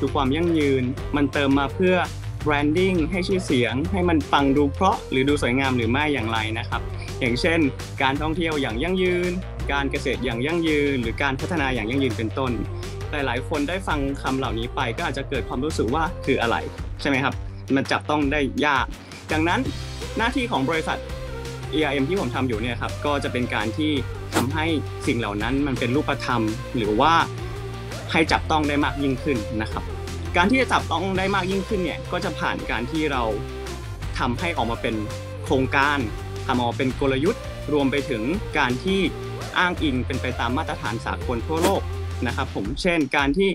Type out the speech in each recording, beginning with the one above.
คือความยั่งยืนมันเติมมาเพื่อ branding ให้ชื่อเสียงให้มันปังดูเพราะหรือดูสวยงามหรือไม่อย่างไรนะครับอย่างเช่นการท่องเที่ยวอย่างยั่งยืนการเกษตรอย่างยั่งยืนหรือการพัฒนาอย่างยั่งยืนเป็นต้นหลายๆคนได้ฟังคำเหล่านี้ไปก็อาจจะเกิดความรู้สึกว่าคืออะไรใช่ไหมครับมันจับต้องได้ยากดังนั้นหน้าที่ของบริษัท ERM ที่ผมทำอยู่เนี่ยครับก็จะเป็นการที่ทำให้สิ่งเหล่านั้นมันเป็นรูปธรรมหรือว่าให้จับต้องได้มากยิ่งขึ้นนะครับการที่จะจับต้องได้มากยิ่งขึ้นเนี่ยก็จะผ่านการที่เราทำให้ออกมาเป็นโครงการทำออกมาเป็นกลยุทธ์รวมไปถึงการที่อ้างอิงเป็นไปตามมาตรฐานสากลทั่วโลกนะครับผมเช่นการที่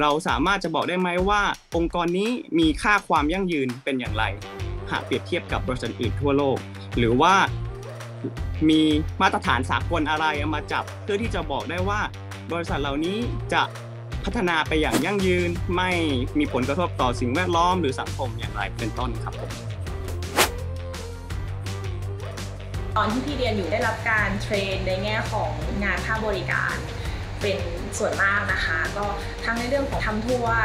เราสามารถจะบอกได้ไหมว่าองค์กรนี้มีค่าความยั่งยืนเป็นอย่างไรหากเปรียบเทียบกับบริษัทอื่นทั่วโลกหรือว่ามีมาตรฐานสากลอะไรเอามาจับเพื่อที่จะบอกได้ว่าบริษัทเหล่านี้จะพัฒนาไปอย่างยั่งยืนไม่มีผลกระทบต่อสิ่งแวดล้อมหรือสังคมอย่างไรเป็นต้นครับผมตอนที่พี่เรียนอยู่ได้รับการเทรนในแง่ของงานภาคบริการเป็นส่วนมากนะคะก็ทั้งในเรื่องของทำทัวร์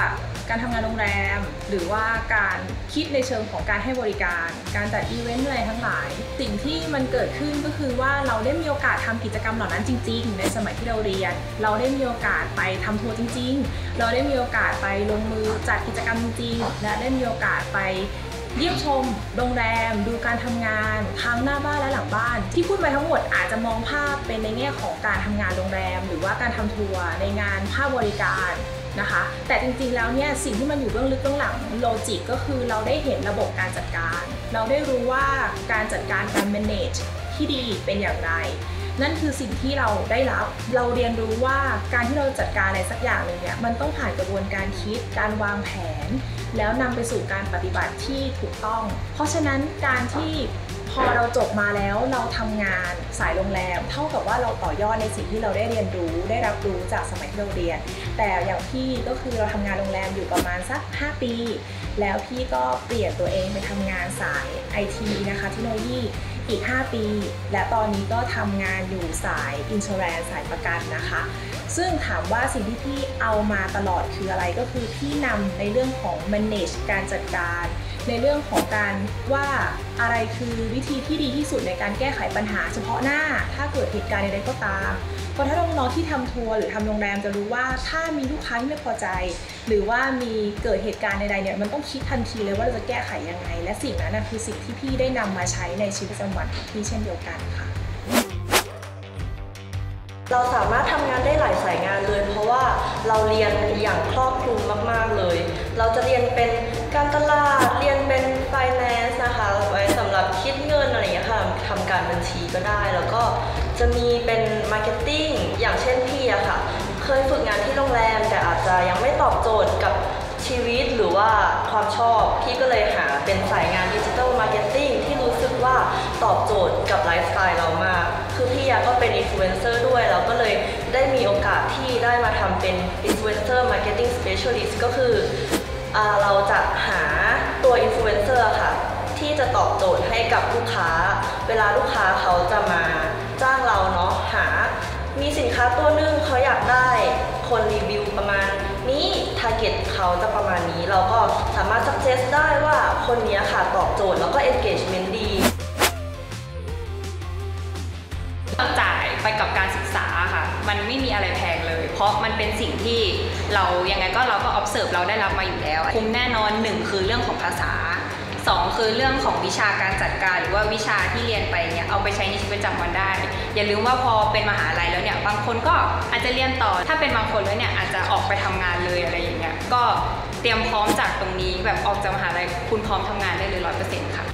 การทำงานโรงแรมหรือว่าการคิดในเชิงของการให้บริการการจัดอีเวนต์อะไรทั้งหลายสิ่งที่มันเกิดขึ้นก็คือว่าเราได้มีโอกาสทำกิจกรรมเหล่านั้นจริงๆในสมัยที่เราเรียนเราได้มีโอกาสไปทำทัวร์จริงๆเราได้มีโอกาสไปลงมือจัดกิจกรรมจริงๆและได้มีโอกาสไปเยี่ยมชมโรงแรมดูการทำงานทั้งหน้าบ้านและหลังบ้านที่พูดไปทั้งหมดอาจจะมองภาพเป็นในแง่ของการทำงานโรงแรมหรือว่าการทำทัวร์ในงานภาคบริการนะคะแต่จริงๆแล้วเนี่ยสิ่งที่มันอยู่เบื้องลึกเบื้องหลังโลจิกก็คือเราได้เห็นระบบการจัดการเราได้รู้ว่าการจัดการการ manage ที่ดีเป็นอย่างไรนั่นคือสิ่งที่เราได้รับเราเรียนรู้ว่าการที่เราจัดการอะไรสักอย่างหนึ่งเนี่ยมันต้องผ่านกระบวนการคิดการวางแผนแล้วนำไปสู่การปฏิบัติที่ถูกต้องเพราะฉะนั้นการที่พอเราจบมาแล้วเราทำงานสายโรงแรมเท่ากับว่าเราต่อยอดในสิ่งที่เราได้เรียนรู้ได้รับรู้จากสมัยที่เราเรียนแต่อย่างพี่ก็คือเราทำงานโรงแรมอยู่ประมาณสัก5ปีแล้วพี่ก็เปลี่ยนตัวเองไปทำงานสาย IT นะคะเทคโนโลยีอีก5ปีและตอนนี้ก็ทำงานอยู่สาย Insurance สายประกันนะคะซึ่งถามว่าสิ่งที่พี่เอามาตลอดคืออะไรก็คือพี่นำในเรื่องของ manage การจัดการในเรื่องของการว่าอะไรคือวิธีที่ดีที่สุดในการแก้ไขปัญหาเฉพาะหน้าถ้าเกิดเหตุการณ์ใดๆก็ตามเพราะถ้าน้องๆที่ทำทัวร์หรือทำโรงแรมจะรู้ว่าถ้ามีลูกค้าที่ไม่พอใจหรือว่ามีเกิดเหตุการณ์ใดๆเนี่ยมันต้องคิดทันทีเลยว่าเราจะแก้ไขยังไงและสิ่งนั้นคือสิ่งที่พี่ได้นำมาใช้ในชีวิตประจำวันของพี่เช่นเดียวกันค่ะเราสามารถทำงานได้หลายสายงานเลยเพราะว่าเราเรียนอย่างครอบคลุมมากๆเลยเราจะเรียนเป็นการตลาดเรียนเป็น finance นะคะไว้สำหรับคิดเงินอะไรอย่างเงี้ยค่ะทำการบัญชีก็ได้แล้วก็จะมีเป็น marketing อย่างเช่นพี่อะค่ะเคยฝึกงานที่โรงแรมแต่อาจจะยังไม่ตอบโจทย์กับชีวิตหรือว่าความชอบพี่ก็เลยหาเป็นสายงาน digital marketing ที่รู้สึกว่าตอบโจทย์กับไลฟ์สไตล์เรามากคือพี่ยาก็เป็น influencer ด้วยเราก็เลยได้มีโอกาสที่ได้มาทำเป็น influencer marketing specialist ก็คือเราจะหาตัว influencer ค่ะที่จะตอบโจทย์ให้กับลูกค้าเวลาลูกค้าเขาจะมาจ้างเราเนาะหามีสินค้าตัวนึงเขาอยากได้คนรีวิวประมาณนี้ target เขาจะประมาณนี้เราก็สามารถ suggest ได้ว่าคนนี้ค่ะตอบโจทย์แล้วก็ engagement ดีจ่ายไปกับการศึกษาค่ะมันไม่มีอะไรแพงเลยเพราะมันเป็นสิ่งที่เรายังไงก็เราก็ observe เราได้รับมาอยู่แล้วคุ้มแน่นอน1คือเรื่องของภาษา2คือเรื่องของวิชาการจัดการหรือว่าวิชาที่เรียนไปเนี่ยเอาไปใช้ในชีวิตประจำวันได้อย่าลืมว่าพอเป็นมหาลัยแล้วเนี่ยบางคนก็อาจจะเรียนต่อถ้าเป็นบางคนแล้วเนี่ยอาจจะออกไปทำงานเลยอะไรอย่างเงี้ยก็เตรียมพร้อมจากตรงนี้แบบออกจากมหาลัยคุณพร้อมทำงานได้เลย 100% ค่ะ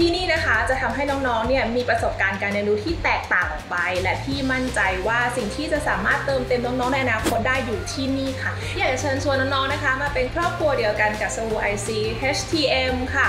ที่นี่นะคะจะทำให้น้องๆเนี่ยมีประสบการณ์การเรียนรู้ที่แตกต่างออกไปและพี่มั่นใจว่าสิ่งที่จะสามารถเติมเต็มน้องๆในอนาคตได้อยู่ที่นี่ค่ะอยากจะเชิญชวนน้องๆนะคะมาเป็นครอบครัวเดียวกันกับ SWIC HTM ค่ะ